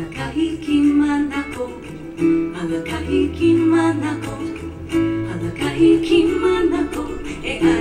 Mga kahikiman ako, mga kahikiman ako, mga kahikiman ako,